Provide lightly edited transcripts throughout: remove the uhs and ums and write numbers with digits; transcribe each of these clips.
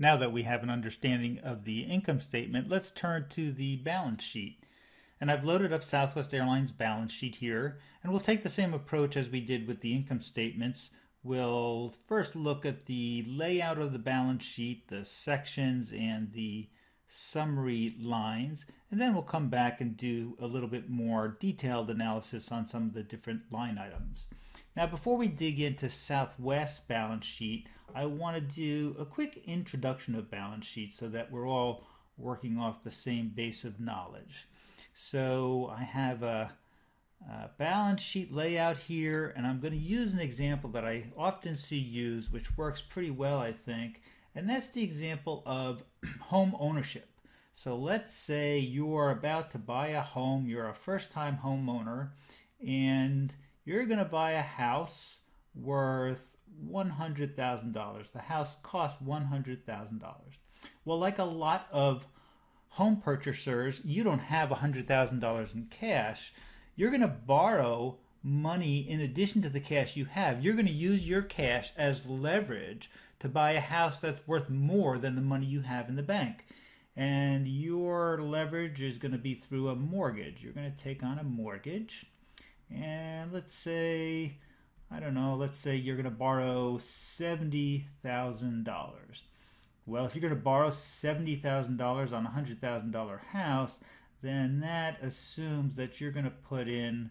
Now that we have an understanding of the income statement, let's turn to the balance sheet. And I've loaded up Southwest Airlines balance sheet here, and we'll take the same approach as we did with the income statements. We'll first look at the layout of the balance sheet, the sections and the summary lines, and then we'll come back and do a little bit more detailed analysis on some of the different line items. Now, before we dig into Southwest's balance sheet, I want to do a quick introduction of balance sheets so that we're all working off the same base of knowledge. So I have a balance sheet layout here, and I'm going to use an example that I often see used, which works pretty well, I think, and that's the example of home ownership. So let's say you're about to buy a home, you're a first-time homeowner, and you're going to buy a house worth $100,000. The house costs $100,000. Well, like a lot of home purchasers, you don't have $100,000 in cash. You're going to borrow money in addition to the cash you have. You're going to use your cash as leverage to buy a house that's worth more than the money you have in the bank. And your leverage is going to be through a mortgage. You're going to take on a mortgage. And let's say, I don't know, let's say you're going to borrow $70,000. Well, if you're going to borrow $70,000 on a $100,000 house, then that assumes that you're going to put in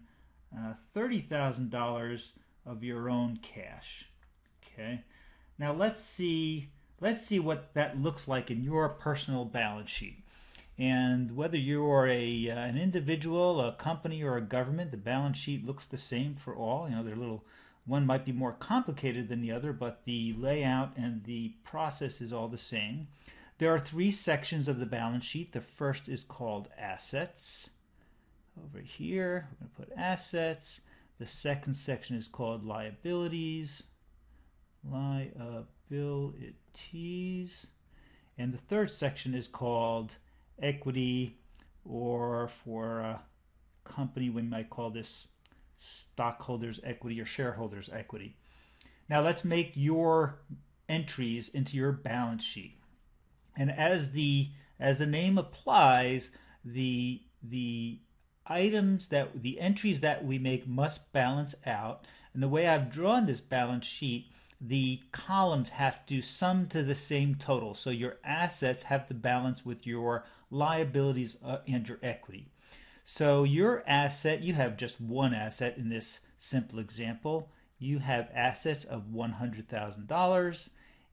$30,000 of your own cash. Okay. Now let's see what that looks like in your personal balance sheet. And whether you're an individual, a company, or a government, the balance sheet looks the same for all. You know, they're little, one might be more complicated than the other, but the layout and the process is all the same. There are three sections of the balance sheet. The first is called assets. Over here, we're going to put assets. The second section is called liabilities. Liabilities. And the third section is called equity, or for a company, we might call this stockholders' equity or shareholders' equity. Now let's make your entries into your balance sheet. And as the name applies, the items that the entries that we make must balance out. And the way I've drawn this balance sheet, the columns have to sum to the same total. So your assets have to balance with your liabilities and your equity. So your asset, you have just one asset in this simple example. You have assets of $100,000,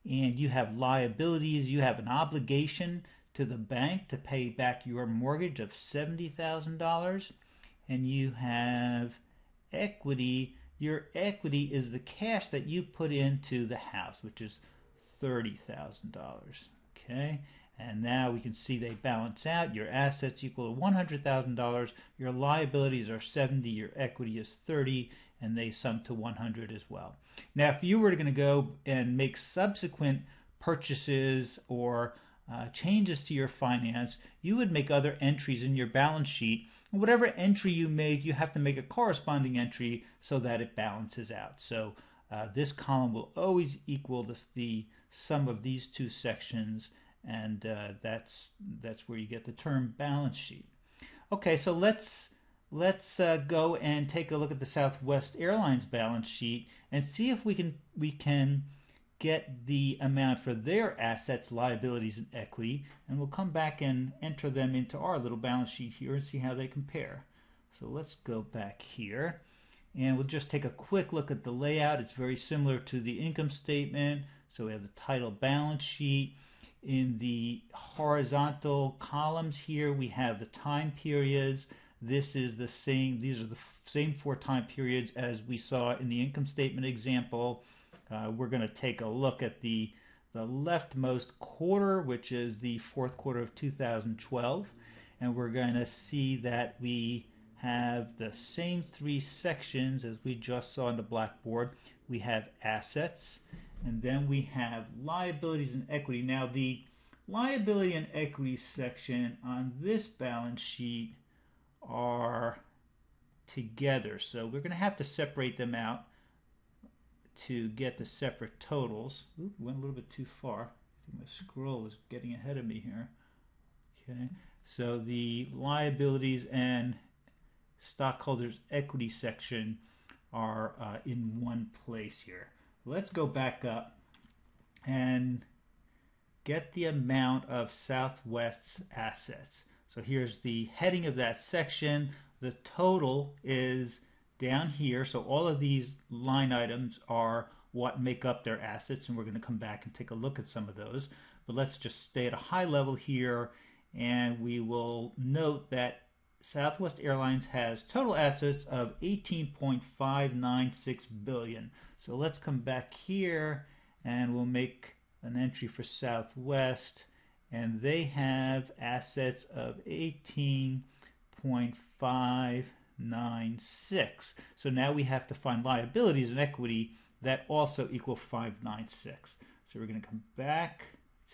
and you have liabilities. You have an obligation to the bank to pay back your mortgage of $70,000, and you have equity. Your equity is the cash that you put into the house, which is $30,000. Okay, and now we can see they balance out. Your assets equal to $100,000. Your liabilities are 70. Your equity is 30, and they sum to 100 as well. Now, if you were going to go and make subsequent purchases or changes to your finance, you would make other entries in your balance sheet. And whatever entry you make, you have to make a corresponding entry so that it balances out. So this column will always equal the sum of these two sections, and that's where you get the term balance sheet. Okay, so let's go and take a look at the Southwest Airlines balance sheet and see if we can get the amount for their assets, liabilities, and equity, and we'll come back and enter them into our little balance sheet here and see how they compare. So let's go back here, and we'll just take a quick look at the layout. It's very similar to the income statement. So we have the title balance sheet. In the horizontal columns here, we have the time periods. This is the same, these are the same four time periods as we saw in the income statement example. We're going to take a look at the leftmost quarter, which is the fourth quarter of 2012, and we're going to see that we have the same three sections as we just saw on the blackboard. We have assets, and then we have liabilities and equity. Now, the liability and equity section on this balance sheet are together, so we're going to have to separate them out to get the separate totals. Oop, went a little bit too far. My scroll is getting ahead of me here. Okay, so the liabilities and stockholders' equity section are in one place here. Let's go back up and get the amount of Southwest's assets. So here's the heading of that section. The total is down here. So all of these line items are what make up their assets, and we're going to come back and take a look at some of those. But let's just stay at a high level here, and we will note that Southwest Airlines has total assets of $18.596 billion. So let's come back here and we'll make an entry for Southwest, and they have assets of $18.596. So now we have to find liabilities and equity that also equal 596. So we're going to come back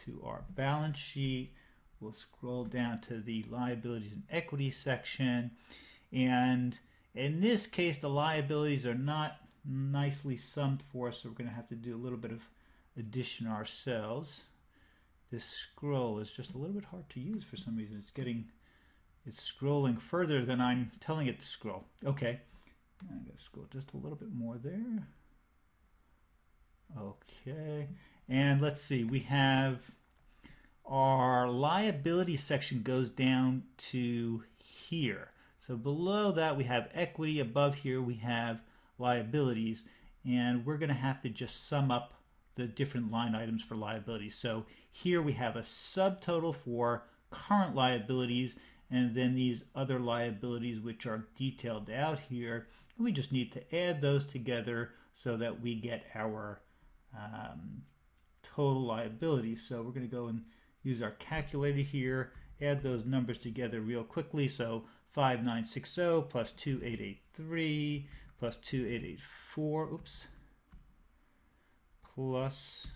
to our balance sheet. We'll scroll down to the liabilities and equity section, and in this case the liabilities are not nicely summed for us, so we're going to have to do a little bit of addition ourselves. This scroll is just a little bit hard to use for some reason. It's scrolling further than I'm telling it to scroll. Okay, I'm going to scroll just a little bit more there. Okay, and let's see, we have our liability section goes down to here. So below that we have equity, above here we have liabilities, and we're going to have to just sum up the different line items for liabilities. So here we have a subtotal for current liabilities, and then these other liabilities which are detailed out here. We just need to add those together so that we get our total liabilities. So we're going to go and use our calculator here, add those numbers together real quickly. So 5960 plus 2883 plus 2884, oops, plus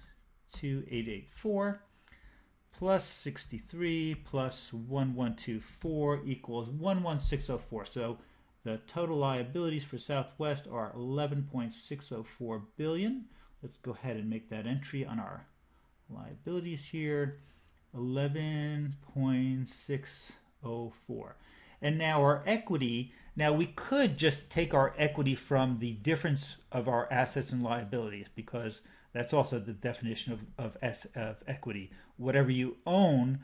2884 plus 63 plus 1124 equals 11604. So the total liabilities for Southwest are $11.604 billion. Let's go ahead and make that entry on our liabilities here. 11.604. And now our equity, now we could just take our equity from the difference of our assets and liabilities, because that's also the definition of equity. Whatever you own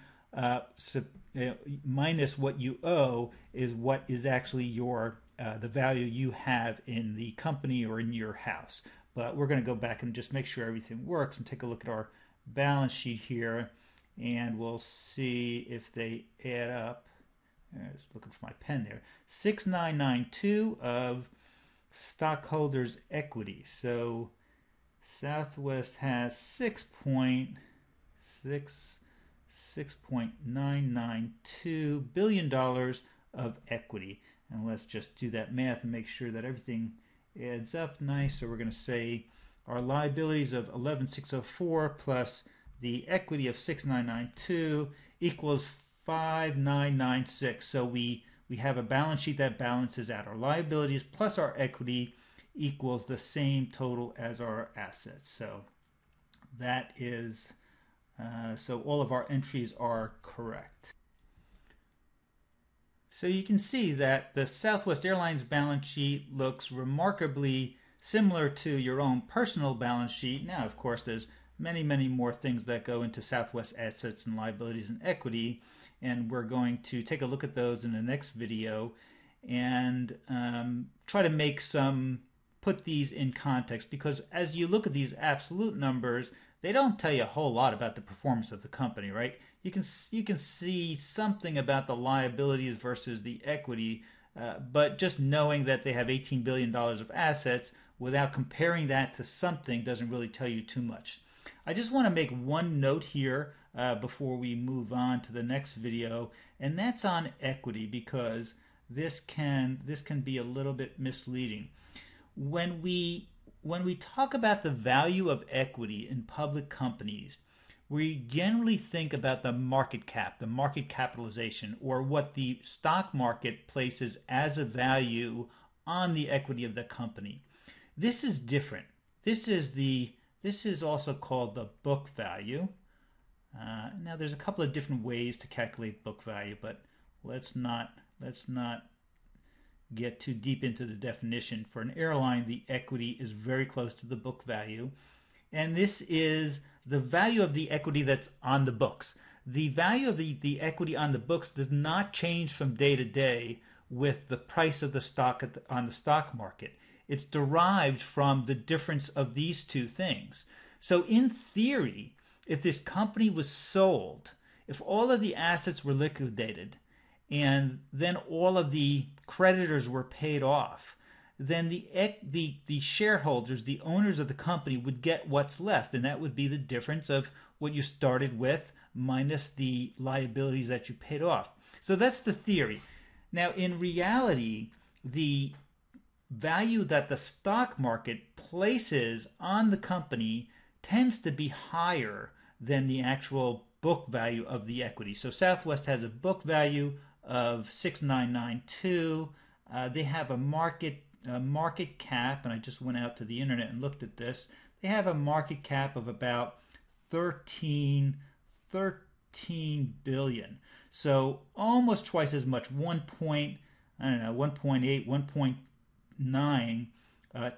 minus what you owe is what is actually your the value you have in the company or in your house. But we're going to go back and just make sure everything works and take a look at our balance sheet here, and we'll see if they add up. I was looking for my pen there. 6992 of stockholders' equity. So Southwest has 6.992 billion dollars of equity, and let's just do that math and make sure that everything adds up nice. So we're going to say our liabilities of 11604 plus the equity of 6992 equals 5996. So we have a balance sheet that balances out. Our liabilities plus our equity equals the same total as our assets. So that is so all of our entries are correct. So you can see that the Southwest Airlines balance sheet looks remarkably similar to your own personal balance sheet. Now, of course, there's many more things that go into Southwest assets and liabilities and equity, and we're going to take a look at those in the next video and try to put these in context, because as you look at these absolute numbers, they don't tell you a whole lot about the performance of the company, right? You can see something about the liabilities versus the equity, but just knowing that they have $18 billion of assets without comparing that to something doesn't really tell you too much. I just want to make one note here before we move on to the next video, and that's on equity, because this can be a little bit misleading. When we talk about the value of equity in public companies, we generally think about the market cap, the market capitalization, or what the stock market places as a value on the equity of the company. This is different. This is also called the book value, Now there's a couple of different ways to calculate book value, but let's not get too deep into the definition. For an airline, the equity is very close to the book value, and this is the value of the equity that's on the books. The value of the equity on the books does not change from day to day with the price of the stock on the stock market. It's derived from the difference of these two things. So in theory, if this company was sold, if all of the assets were liquidated, and then all of the creditors were paid off, then the shareholders, the owners of the company, would get what's left, and that would be the difference of what you started with minus the liabilities that you paid off. So that's the theory. Now, in reality, the value that the stock market places on the company tends to be higher than the actual book value of the equity. So Southwest has a book value of $6,992. They have a market cap, and I just went out to the internet and looked at this. They have a market cap of about 13 billion. So almost twice as much, 1.8, 1.9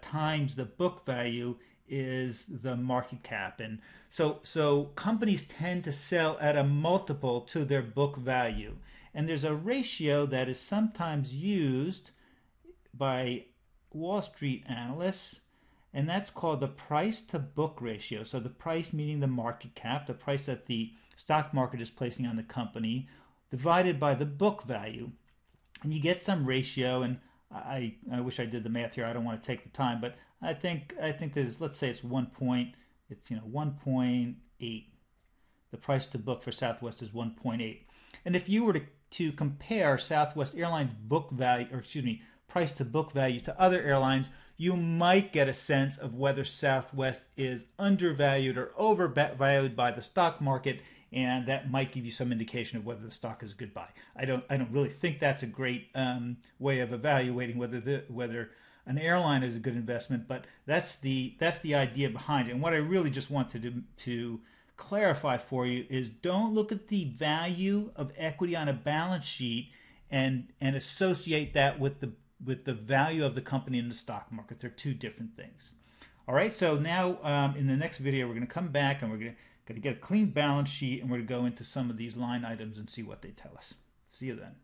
times the book value is the market cap. And so companies tend to sell at a multiple to their book value. And there's a ratio that is sometimes used by Wall Street analysts, and that's called the price to book ratio. So the price meaning the market cap, the price that the stock market is placing on the company, divided by the book value. And you get some ratio, and I wish I did the math here. I don't want to take the time, but I think there's, let's say it's 1.8. The price to book for Southwest is 1.8. And if you were to compare Southwest Airlines book value, or excuse me, price to book value to other airlines, you might get a sense of whether Southwest is undervalued or overvalued by the stock market, and that might give you some indication of whether the stock is a good buy. I don't really think that's a great way of evaluating whether an airline is a good investment, but that's the idea behind it. And what I really just want to clarify for you is, don't look at the value of equity on a balance sheet and associate that with the value of the company in the stock market. They're two different things. All right, so now in the next video, we're going to come back and we're going to get a clean balance sheet, and we're going to go into some of these line items and see what they tell us. See you then.